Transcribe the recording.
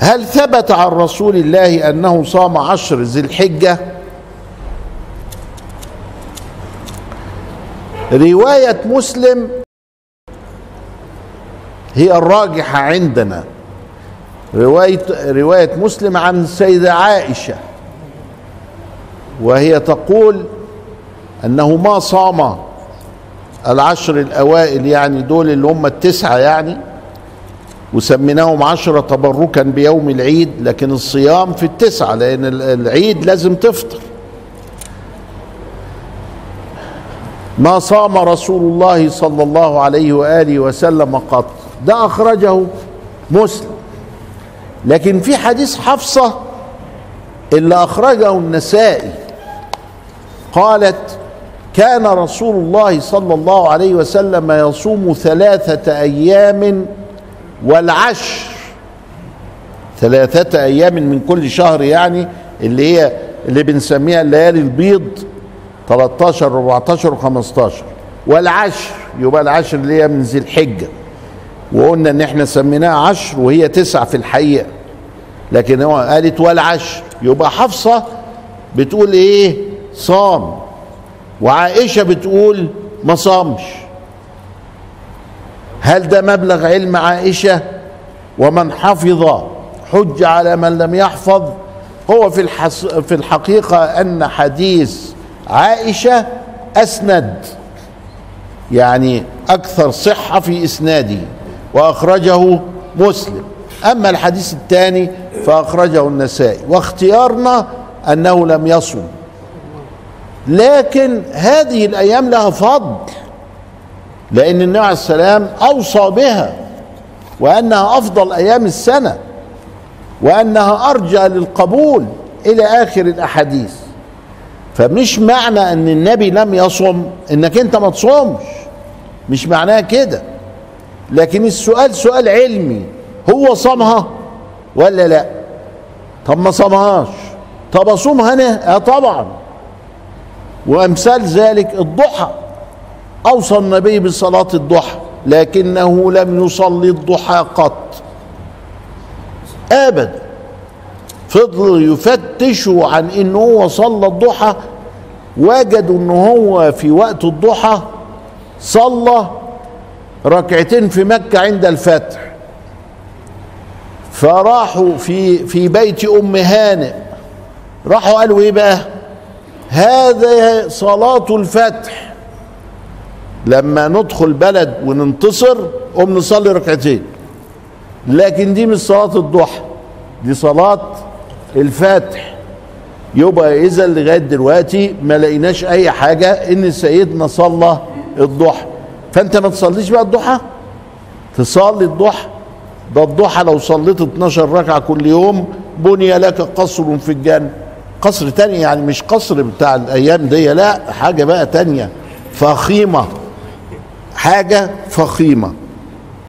هل ثبت عن رسول الله أنه صام 10 ذي الحجة؟ رواية مسلم هي الراجحة عندنا، رواية مسلم عن السيدة عائشة، وهي تقول أنه ما صام العشر الأوائل، يعني دول اللي هم ال9 يعني، وسميناهم 10 تبركا بيوم العيد، لكن الصيام في ال9 لأن العيد لازم تفطر. ما صام رسول الله صلى الله عليه وآله وسلم قط، ده أخرجه مسلم. لكن في حديث حفصة اللي أخرجه النسائي قالت: كان رسول الله صلى الله عليه وسلم يصوم 3 أيام والعشر، 3 أيام من كل شهر، يعني اللي هي اللي بنسميها الليالي البيض 13 14 و15 والعشر، يبقى العشر اللي هي من ذي الحجة، وقلنا ان احنا سميناها 10 وهي 9 في الحقيقة، لكن هو قالت والعشر، يبقى حفصة بتقول ايه؟ صام، وعائشة بتقول ما صامش. هل ده مبلغ علم عائشة؟ ومن حفظ حج على من لم يحفظ. هو في الحقيقة أن حديث عائشة أسند، يعني أكثر صحة في إسناده، وأخرجه مسلم. أما الحديث الثاني فأخرجه النسائي، واختيارنا أنه لم يصم، لكن هذه الأيام لها فضل، لأن النبي عليه السلام أوصى بها، وأنها أفضل أيام السنة، وأنها أرجى للقبول إلى آخر الأحاديث. فمش معنى أن النبي لم يصم أنك أنت ما تصومش، مش معناها كده، لكن السؤال سؤال علمي، هو صامها ولا لا؟ طب ما صامهاش، طب أصومها أنا؟ طبعا. وأمثال ذلك الضحى، أوصى النبي بصلاة الضحى لكنه لم يصلي الضحى قط أبدا، فضلوا يفتشوا عن إن هو صلى الضحى، وجدوا إن هو في وقت الضحى صلى 2 ركعة في مكة عند الفتح، فراحوا في بيت أم هانئ، راحوا قالوا إيه بقى؟ هذا صلاة الفتح، لما ندخل بلد وننتصر قوم نصلي 2 ركعة، لكن دي مش صلاة الضحى، دي صلاة الفتح. يبقى إذا لغاية دلوقتي ما لقيناش أي حاجة إن سيدنا صلى الضحى، فأنت ما تصليش بقى الضحى، تصلي الضحى. ده الضحى لو صليت 12 ركعة كل يوم بني لك قصر في الجنة، قصر تاني يعني، مش قصر بتاع الأيام دي، لا، حاجة بقى تانية فخيمة، حاجة فخيمة.